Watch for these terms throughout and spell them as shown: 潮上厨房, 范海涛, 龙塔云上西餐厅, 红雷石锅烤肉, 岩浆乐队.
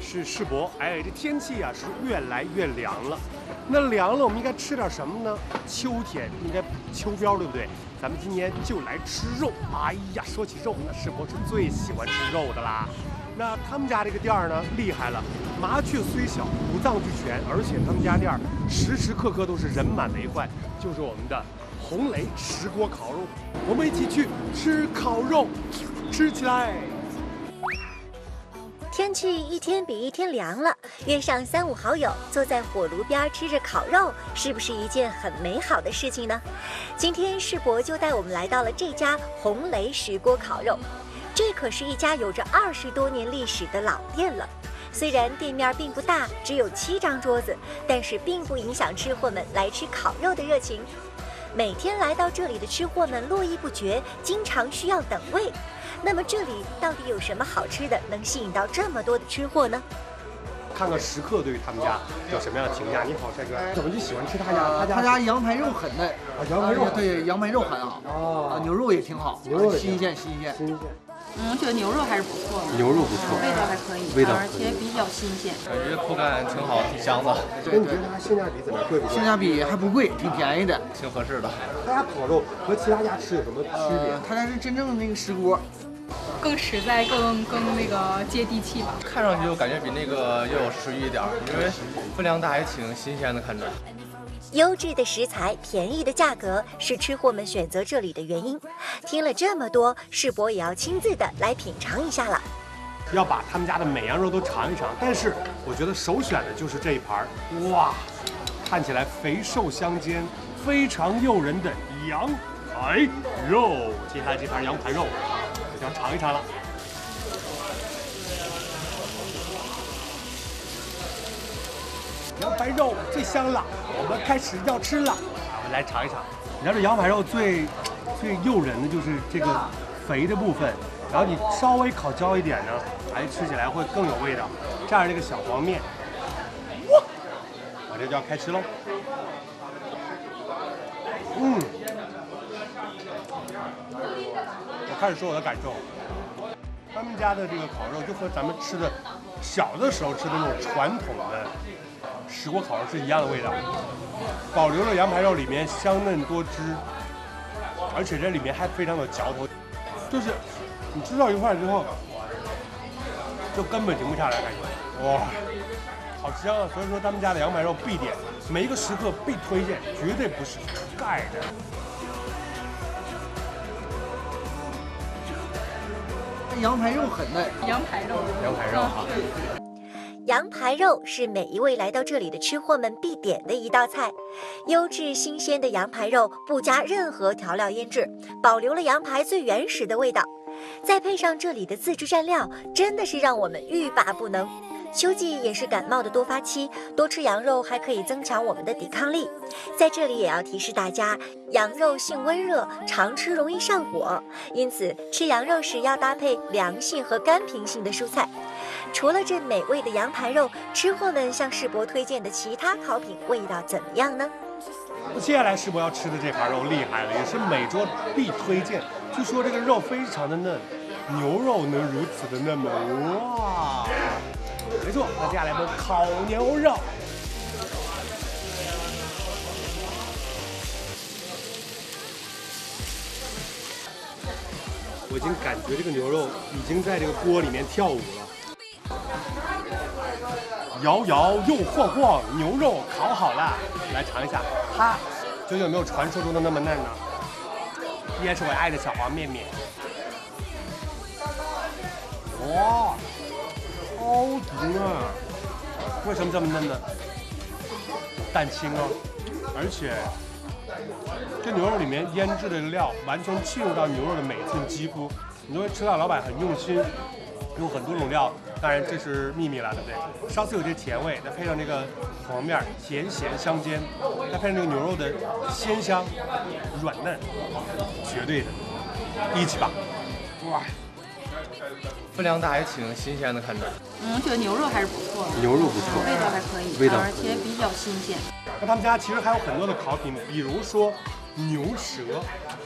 是世博。哎，这天气啊是越来越凉了，那凉了我们应该吃点什么呢？秋天应该秋膘，对不对？咱们今年就来吃肉。哎呀，说起肉，那世博是最喜欢吃肉的啦。那他们家这个店儿呢，厉害了，麻雀虽小，五脏俱全，而且他们家店儿时时刻刻都是人满为患，就是我们的红雷石锅烤肉。我们一起去吃烤肉，吃起来！ 天气一天比一天凉了，约上三五好友，坐在火炉边吃着烤肉，是不是一件很美好的事情呢？今天世博就带我们来到了这家红雷石锅烤肉，这可是一家有着20多年历史的老店了。虽然店面并不大，只有7张桌子，但是并不影响吃货们来吃烤肉的热情。每天来到这里的吃货们络绎不绝，经常需要等位。 那么这里到底有什么好吃的，能吸引到这么多的吃货呢？看看食客对于他们家有什么样的评价。你好，帅哥，怎么就喜欢吃他家？他家羊排肉很嫩啊，羊排肉对，羊排肉很好啊，牛肉也挺好，牛肉新鲜新鲜。嗯，这个牛肉还是不错的，牛肉不错，味道还可以，味道而且比较新鲜，感觉口感挺好，挺香的。那你觉得它性价比怎么样？贵不贵？性价比还不贵，挺便宜的，挺合适的。他家烤肉和其他家吃有什么区别？他家是真正的那个石锅。 更实在，更那个接地气吧。看上去就感觉比那个要有食欲一点，因为分量大，也挺新鲜的，看着。优质的食材，便宜的价格是吃货们选择这里的原因。听了这么多，世博也要亲自的来品尝一下了。要把他们家的每样肉都尝一尝，但是我觉得首选的就是这一盘儿。哇，看起来肥瘦相间，非常诱人的羊排肉。接下来这盘羊排肉。 想尝一尝了，羊排肉最香了，我们开始要吃了。我们来尝一尝，你知道这羊排肉最诱人的就是这个肥的部分，然后你稍微烤焦一点呢，哎，吃起来会更有味道。蘸着这个小黄面，哇，我这就要开吃喽。嗯。 开始说我的感受，他们家的这个烤肉就和咱们吃的小的时候吃的那种传统的石锅烤肉是一样的味道，保留了羊排肉里面香嫩多汁，而且这里面还非常有嚼头，就是你吃到一块之后，就根本停不下来，感觉哇，好香啊！所以说他们家的羊排肉必点，每一个食客必推荐，绝对不是盖的。 羊排肉很嫩，羊排肉哈。羊排肉是每一位来到这里的吃货们必点的一道菜。优质新鲜的羊排肉不加任何调料腌制，保留了羊排最原始的味道。再配上这里的自制蘸料，真的是让我们欲罢不能。秋季也是感冒的多发期，多吃羊肉还可以增强我们的抵抗力。在这里也要提示大家。 羊肉性温热，常吃容易上火，因此吃羊肉时要搭配凉性和甘平性的蔬菜。除了这美味的羊排肉，吃货们向世博推荐的其他烤品味道怎么样呢？接下来世博要吃的这盘肉厉害了，也是每桌必推荐。据说这个肉非常的嫩，牛肉能如此的嫩吗？哇！没错，那接下来我们烤牛肉。 我已经感觉这个牛肉已经在这个锅里面跳舞了，摇摇又晃晃，牛肉烤好了，来尝一下，它究竟有没有传说中的那么嫩呢？也是我爱的小黄面面。哇，超级嫩！为什么这么嫩呢？蛋清哦，而且。 这牛肉里面腌制的料完全浸入到牛肉的每一寸肌肤，你就会吃到老板很用心，用很多种料，当然这是秘密了，对不对？稍微有些甜味，再配上这个黄面甜咸相间，再配上这个牛肉的鲜香、软嫩，绝对的，一级棒！哇，分量大也挺新鲜的，看着。嗯，这个牛肉还是不错的，牛肉不错，味道还可以，味道而且比较新鲜。 那他们家其实还有很多的烤品，比如说牛舌，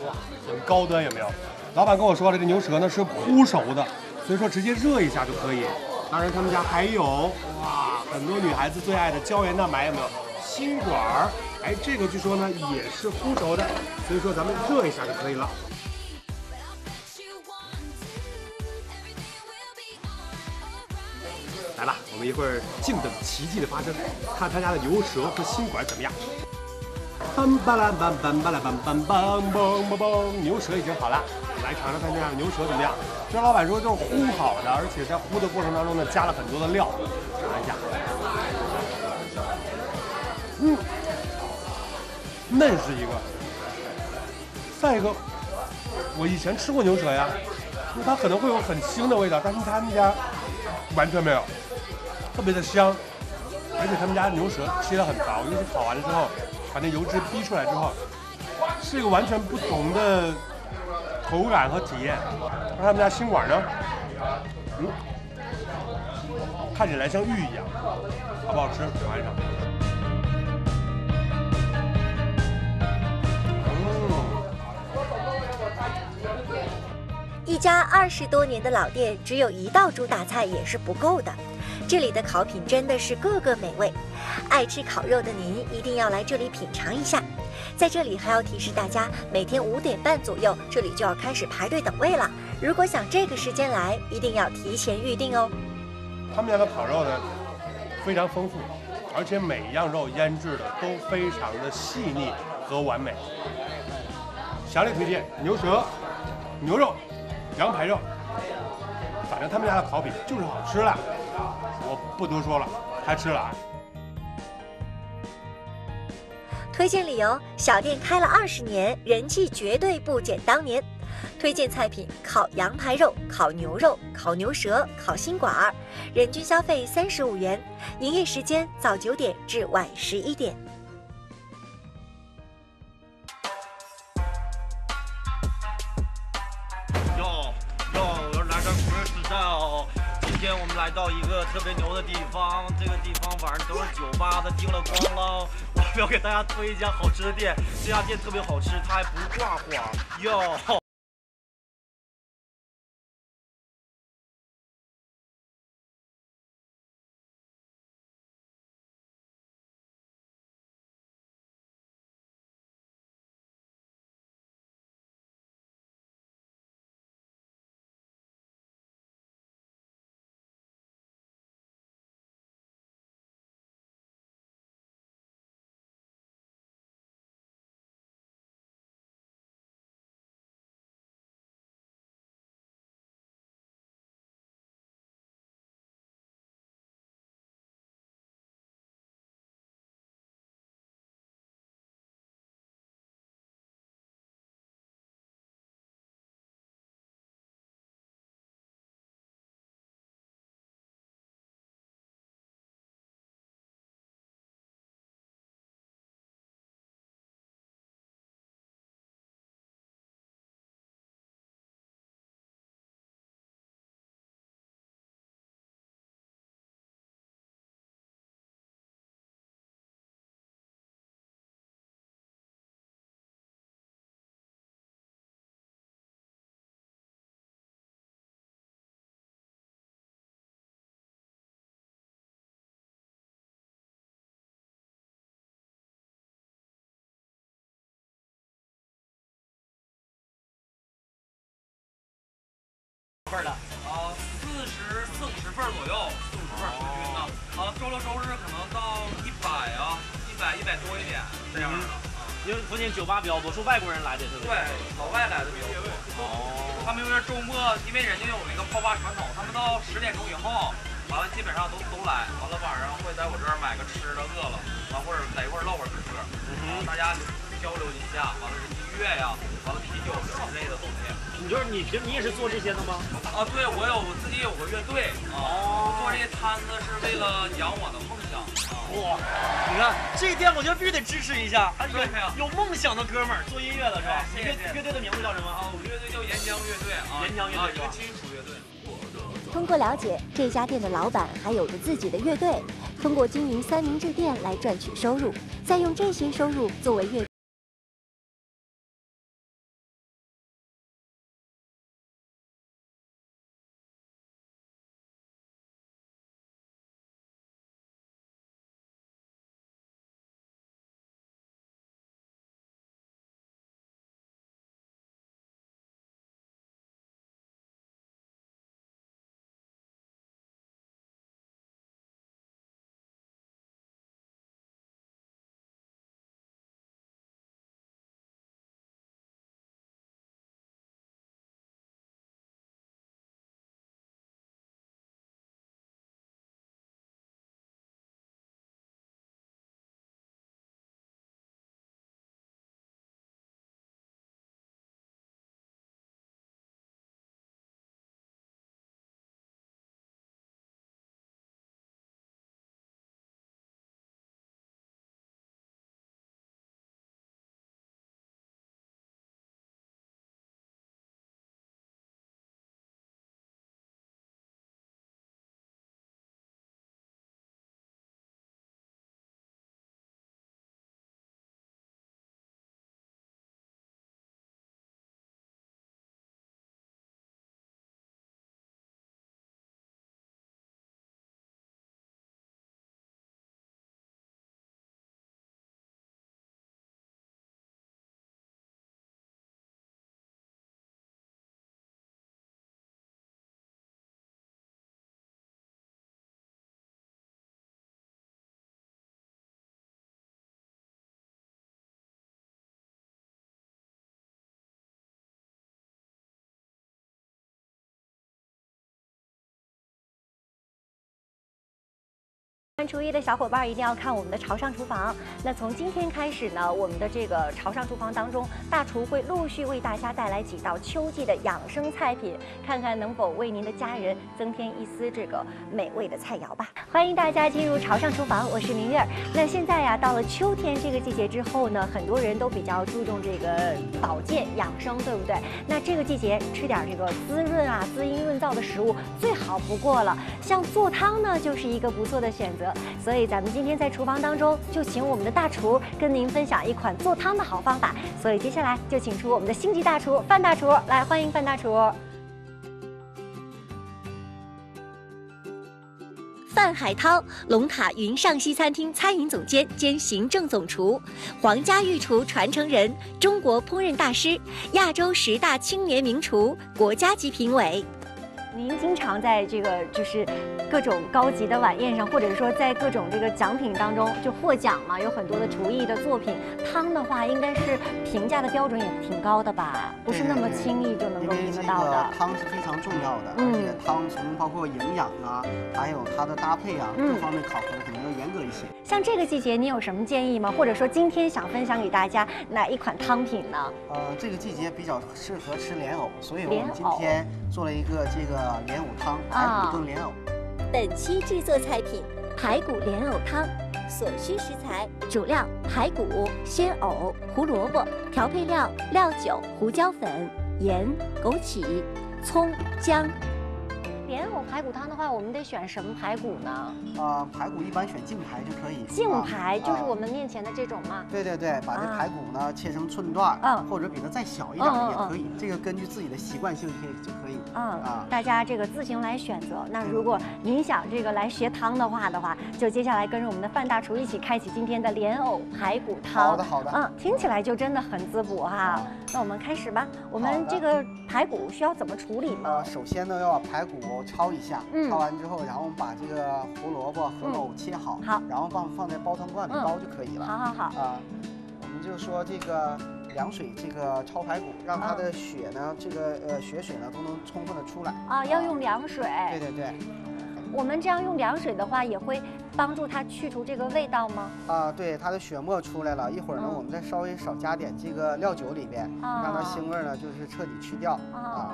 哇，很高端有没有？老板跟我说了，这牛舌呢是烀熟的，所以说直接热一下就可以。当然，他们家还有哇，很多女孩子最爱的胶原蛋白有没有？心管儿，哎，这个据说呢也是烀熟的，所以说咱们热一下就可以了。 来了，我们一会儿静等奇迹的发生，看他家的牛舌和心管怎么样。梆梆啦梆梆梆啦梆梆梆梆梆梆，牛舌已经好了，来尝尝他家的牛舌怎么样？这老板说就是烀好的，而且在烀的过程当中呢，加了很多的料，尝一下。嗯，嫩是一个，再一个，我以前吃过牛舌呀，它可能会有很腥的味道，但是他们家。 完全没有，特别的香，而且他们家牛舌切得很薄，尤其烤完了之后，把那油脂逼出来之后，是一个完全不同的口感和体验。而他们家心管呢，嗯，看起来像玉一样，好不好吃？尝一尝。嗯。 一家20多年的老店，只有一道主打菜也是不够的。这里的烤品真的是个个美味，爱吃烤肉的您一定要来这里品尝一下。在这里还要提示大家，每天5点半左右，这里就要开始排队等位了。如果想这个时间来，一定要提前预定哦。他们家的烤肉呢，非常丰富，而且每一样肉腌制的都非常的细腻和完美。强烈推荐牛舌、牛肉。 羊排肉，反正他们家的烤饼就是好吃了，我不多说了，开吃了啊！推荐理由：小店开了20年，人气绝对不减当年。推荐菜品：烤羊排肉、烤牛肉、烤牛舌、烤心管儿，人均消费35元，营业时间早9点至晚11点。 来到一个特别牛的地方，这个地方晚上都是酒吧的，叮了咣啷。我要给大家推一家好吃的店，这家店特别好吃，它还不挂谎哟。份的啊，40、40份左右，40份平均的啊，周六周日可能到100啊，100多一点这样的啊。因为附近酒吧比较多，说外国人来的也特别多，对，老外来的比较多。哦，他们因为周末，因为人家有那个泡吧传统，他们到10点钟以后，完了基本上都来，完了晚上会在我这儿买个吃的，饿了，完或者在一块唠会儿嗑，大家交流一下，完了音乐呀，完了啤酒之类的东西。 你就是你也是做这些的吗？啊，对，我自己有个乐队啊，我做这些摊子是为了养我的梦想啊。哇，你看这店我觉得必须得支持一下，啊，有梦想的哥们儿做音乐的是吧？乐队的名字叫什么啊？我乐队叫岩浆乐队啊，岩浆乐队，一个金属乐队。通过了解，这家店的老板还有着自己的乐队，通过经营三明治店来赚取收入，再用这些收入作为乐队。厨艺的小伙伴一定要看我们的潮上厨房。那从今天开始呢，我们的这个潮上厨房当中，大厨会陆续为大家带来几道秋季的养生菜品，看看能否为您的家人增添一丝这个美味的菜肴吧。欢迎大家进入潮上厨房，我是明月。那现在呀，到了秋天这个季节之后呢，很多人都比较注重这个保健养生，对不对？那这个季节吃点这个滋润啊、滋阴润燥的食物最好不过了。像做汤呢，就是一个不错的选择。 所以，咱们今天在厨房当中，就请我们的大厨跟您分享一款做汤的好方法。所以，接下来就请出我们的星级大厨范大厨来，欢迎范大厨。范海涛，龙塔云上西餐厅餐饮总监兼行政总厨，皇家御厨传承人，中国烹饪大师，亚洲10大青年名厨，国家级评委。 您经常在这个就是各种高级的晚宴上，或者说在各种这个奖品当中就获奖嘛，有很多的厨艺的作品。汤的话，应该是评价的标准也挺高的吧？不是那么轻易就能够评得到的。汤是非常重要的，而且汤从包括营养啊，还有它的搭配啊，各方面考核可能要严格一些。像这个季节，你有什么建议吗？或者说今天想分享给大家哪一款汤品呢？这个季节比较适合吃莲藕，所以我们今天做了一个这个。 莲藕汤，排骨炖莲藕。本期制作菜品：排骨莲藕汤。所需食材：主料排骨、鲜藕、胡萝卜。调配料：料酒、胡椒粉、盐、枸杞、葱、姜。莲藕排骨汤的话，我们得选什么排骨呢？排骨一般选净排就可以。净排就是我们面前的这种吗？对对对，把这排骨呢切成寸段，或者比它再小一点也可以。这个根据自己的习惯性就可以。大家这个自行来选择。那如果您想这个来学汤的话就接下来跟着我们的范大厨一起开启今天的莲藕排骨汤。好的好的。听起来就真的很滋补哈。那我们开始吧。我们这个排骨需要怎么处理呢？首先呢要把排骨 焯一下，焯完之后，然后我们把这个胡萝卜、和藕切好，好，然后放在煲汤罐里煲就可以了。好好好啊，我们就说这个凉水，这个焯排骨，让它的血呢，这个血水呢都能充分的出来啊，要用凉水。对对对，我们这样用凉水的话，也会帮助它去除这个味道吗？啊，对，它的血沫出来了，一会儿呢，我们再稍微少加点这个料酒里边，让它腥味呢就是彻底去掉啊。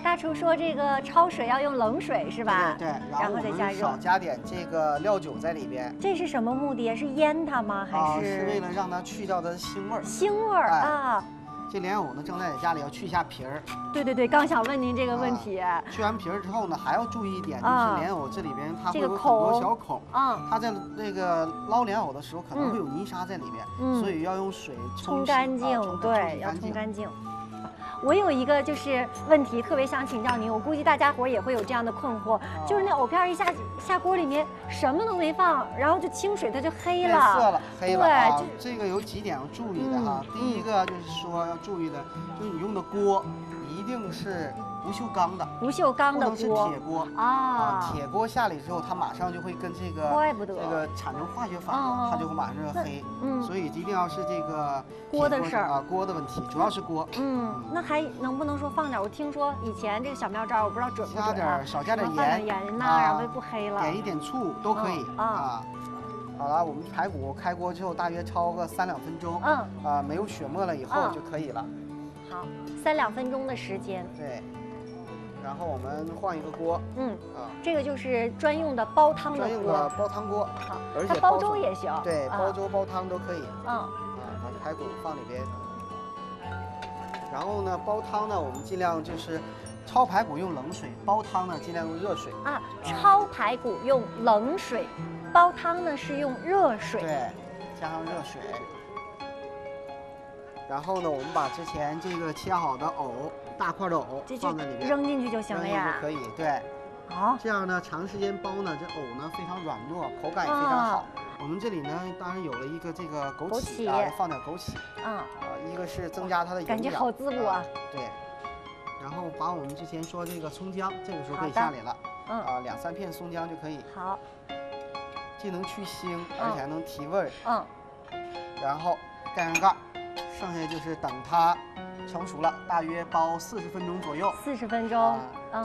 大厨说：“这个焯水要用冷水是吧？对，然后再加热，少加点这个料酒在里边。这是什么目的？是腌它吗？还是？是为了让它去掉它的腥味儿。腥味儿啊！这莲藕呢，正在家里要去一下皮儿。对对对，刚想问您这个问题。去完皮儿之后呢，还要注意一点，就是莲藕这里边它会有很多小孔。它在那个捞莲藕的时候可能会有泥沙在里边，所以要用水冲干净。对，要冲干净。” 我有一个就是问题，特别想请教您，我估计大家伙也会有这样的困惑，就是那藕片一下锅里面什么都没放，然后就清水它就黑了，变色了，黑了。对，这个有几点要注意的哈。第一个就是说要注意的，就是你用的锅一定是不锈钢的，不锈钢的锅，不能是铁锅啊。铁锅下来之后，它马上就会跟这个，怪不得这个产生化学反应，它就会马上就黑。所以一定要是这个。 锅的事儿啊，锅的问题主要是锅。那还能不能说放点？我听说以前这个小妙招，我不知道准不准。加点，少加点盐，放点盐呐，然后就不黑了。点一点醋都可以啊。好了，我们排骨开锅之后，大约焯个3-2分钟。没有血沫了以后就可以了。好，3-2分钟的时间。对。然后我们换一个锅。这个就是专用的煲汤的锅。专用的煲汤锅。好，它煲粥也行。对，煲粥、煲汤都可以。排骨放里边，然后呢，煲汤呢，我们尽量就是焯排骨用冷水，煲汤呢尽量用热水啊。焯排骨用冷水，煲汤呢是用热水，对，加上热水。然后呢，我们把之前这个切好的藕，大块的藕放在里边，扔进去就行了呀，可以，对。 好，这样呢，长时间煲呢，这藕呢非常软糯，口感也非常好。我们这里呢，当然有了一个这个枸杞啊，放点枸杞。一个是增加它的营养，感觉好滋补啊。对，然后把我们之前说这个葱姜，这个时候可以下来了。2-3片葱姜就可以。好，既能去腥，而且还能提味儿。然后盖上盖，剩下就是等它成熟了，大约煲40分钟左右。40分钟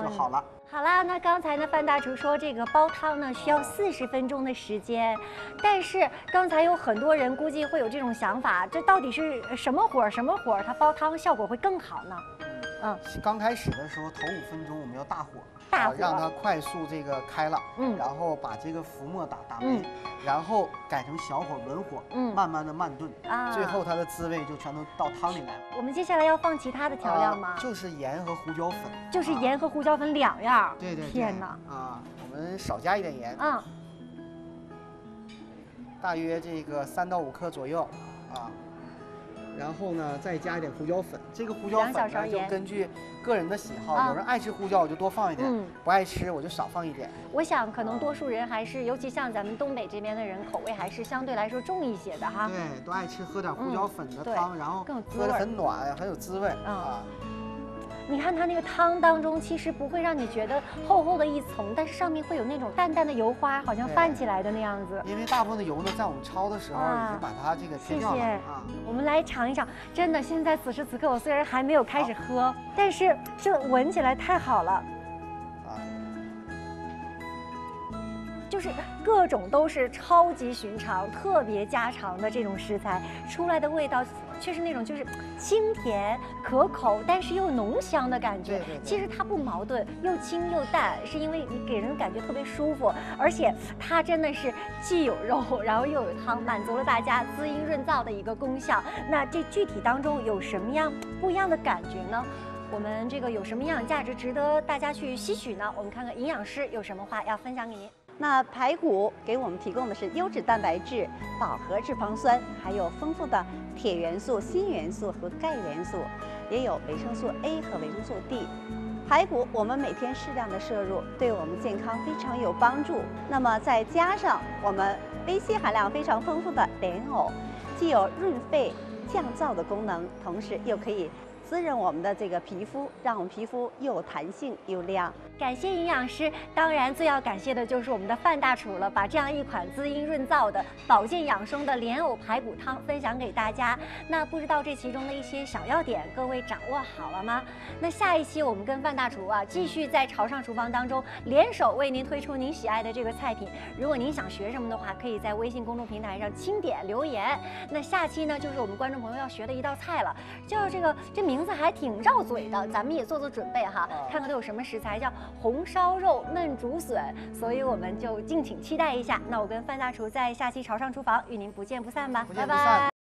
就好了。好啦，那刚才呢，范大厨说这个煲汤呢需要40分钟的时间，但是刚才有很多人估计会有这种想法，这到底是什么火，它煲汤效果会更好呢？嗯，刚开始的时候头5分钟我们要大火，让它快速这个开了，嗯，然后把这个浮沫打没，然后改成小火文火，嗯，慢慢的慢炖，啊，最后它的滋味就全都到汤里面了。我们接下来要放其他的调料吗？就是盐和胡椒粉，就是盐和胡椒粉2样。对对对，天哪！啊，我们少加一点盐，嗯，大约这个3到5克左右，啊。 然后呢，再加一点胡椒粉。这个胡椒粉呢，就根据个人的喜好，有人爱吃胡椒，我就多放一点；不爱吃，我就少放一点。我想，可能多数人还是，尤其像咱们东北这边的人，口味还是相对来说重一些的哈。对，都爱吃，喝点胡椒粉的汤，然后喝得很暖，很有滋味啊。你看它那个汤当中，其实不会让你觉得厚厚的一层，但是上面会有那种淡淡的油花，好像泛起来的那样子。因为大部分的油呢，在我们焯的时候已经把它这个去掉了啊。我们来尝一尝，真的，现在此时此刻，我虽然还没有开始喝，但是这闻起来太好了。啊，就是各种都是超级寻常、特别家常的这种食材出来的味道。 却是那种就是清甜可口，但是又浓香的感觉。对对对，其实它不矛盾，又清又淡，是因为你给人感觉特别舒服，而且它真的是既有肉，然后又有汤，满足了大家滋阴润燥的一个功效。那这具体当中有什么样不一样的感觉呢？我们这个有什么营养价值值得大家去吸取呢？我们看看营养师有什么话要分享给您。 那排骨给我们提供的是优质蛋白质、饱和脂肪酸，还有丰富的铁元素、锌元素和钙元素，也有维生素 A 和维生素 D。排骨我们每天适量的摄入，对我们健康非常有帮助。那么再加上我们维 C 含量非常丰富的莲藕，既有润肺降燥的功能，同时又可以 滋润我们的这个皮肤，让我们皮肤又有弹性又亮。感谢营养师，当然最要感谢的就是我们的范大厨了，把这样一款滋阴润燥的、保健养生的莲藕排骨汤分享给大家。那不知道这其中的一些小要点，各位掌握好了吗？那下一期我们跟范大厨啊，继续在潮上厨房当中联手为您推出您喜爱的这个菜品。如果您想学什么的话，可以在微信公众平台上清点留言。那下期呢，就是我们观众朋友要学的一道菜了，就是这名字还挺绕嘴的，咱们也做做准备哈，看看都有什么食材，叫红烧肉焖竹笋，所以我们就敬请期待一下。那我跟范大厨在下期《潮上厨房》与您不见不散吧，拜拜。